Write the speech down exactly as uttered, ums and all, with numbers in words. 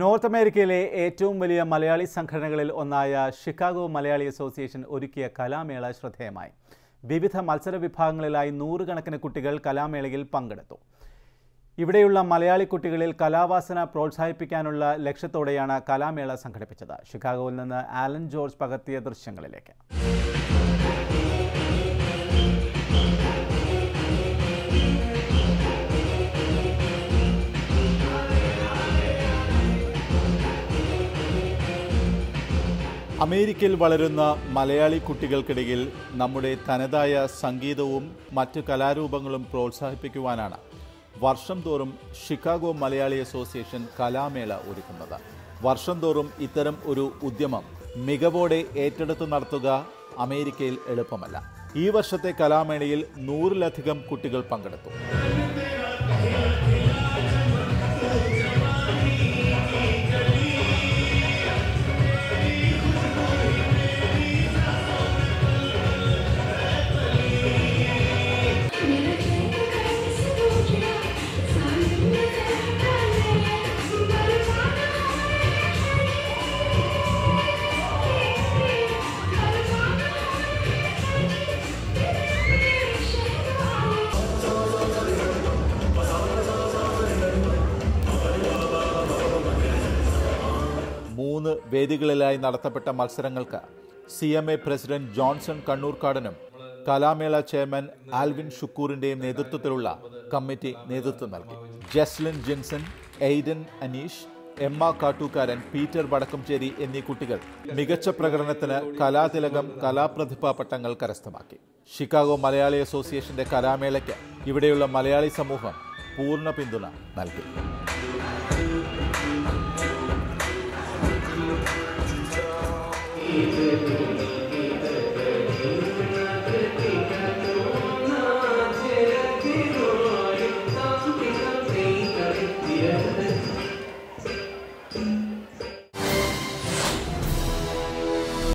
North America, ഏറ്റവും വലിയ മലയാളി സംഘടനകളിൽ ഒന്നായ ഷിക്കാഗോ മലയാളി അസോസിയേഷൻ ഒരുക്കിയ കലാമേള ശ്രദ്ധേയമായി. വിവിധ മത്സര വിഭാഗങ്ങളിലായി നൂറുകണക്കിന് കുട്ടികൾ കലാമേളയിൽ പങ്കെടുത്തു. ഇവിടെയുള്ള മലയാളി കുട്ടികളിൽ കലാവാസന പ്രോത്സാഹിപ്പിക്കാനുള്ള ലക്ഷ്യത്തോടെയാണ് കലാമേള സംഘടിപ്പിച്ചത്. ഷിക്കാഗോയിൽ നിന്ന് ആലൻ ജോർജ് പകർത്തിയ ദൃശ്യങ്ങളിലേക്ക്. അമേരിക്കയിൽ വളരുന്ന മലയാളി കുട്ടികൾക്കിടയിൽ നമ്മുടെ തനതായ സംഗീതവും മറ്റ് കലാരൂപങ്ങളും പ്രോത്സാഹിപ്പിക്കുവാനാണ് വർഷം തോറും ഷിക്കാഗോ മലയാളി അസോസിയേഷൻ കലാമേള ഒരുക്കുന്നത്. വർഷം തോറും ഇത്തരം ഒരു ഉദ്യമം മികവോടെ ഏറ്റെടുത്ത് നടത്തുക അമേരിക്കയിൽ എളുപ്പമല്ല. ഈ വർഷത്തെ കലാമേളയിൽ നൂറിലധികം കുട്ടികൾ പങ്കെടുത്തു. മൂന്ന് വേദികളിലായി നടത്തപ്പെട്ട മത്സരങ്ങൾക്ക് C M A president Johnson കണ്ണൂർക്കാടനും കലാമേള ചെയർമാൻ ആൽവിൻ ഷുക്കൂറിൻ്റെയും നേതൃത്വത്തിലുള്ള കമ്മിറ്റി നേതൃത്വം നൽകി. ജസ്ലിൻ ജിൻസൺ, എയ്ഡൻ അനീഷ്, എമ്മ കാട്ടൂക്കാരൻ, പീറ്റർ വടക്കംചേരി എന്നീ കുട്ടികൾ മികച്ച പ്രകടനത്തിന് കലാതിലകം, കലാപ്രതിഭാ പട്ടങ്ങൾ കരസ്ഥമാക്കി. ഷിക്കാഗോ മലയാളി അസോസിയേഷന്റെ കലാമേളയ്ക്ക് ഇവിടെയുള്ള മലയാളി സമൂഹം പൂർണ്ണ പിന്തുണ നൽകി. Thank you.